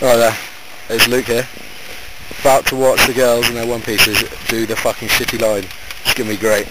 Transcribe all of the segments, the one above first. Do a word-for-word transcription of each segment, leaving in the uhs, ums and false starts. Oh, there. There's Luke here. About to watch the girls in their One Pieces do the fucking shitty line. It's gonna be great.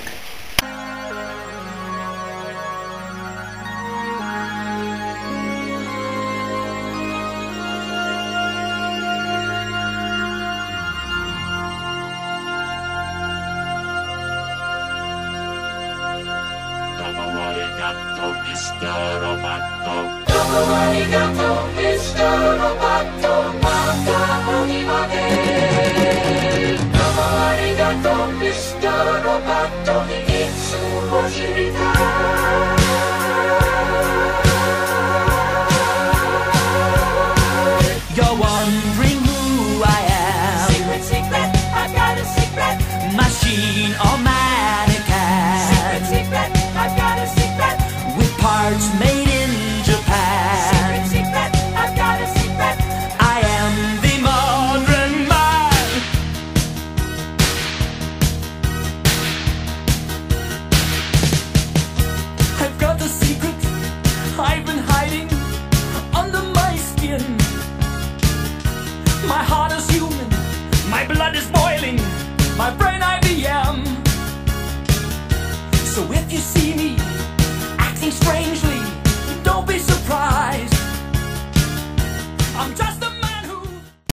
Strangely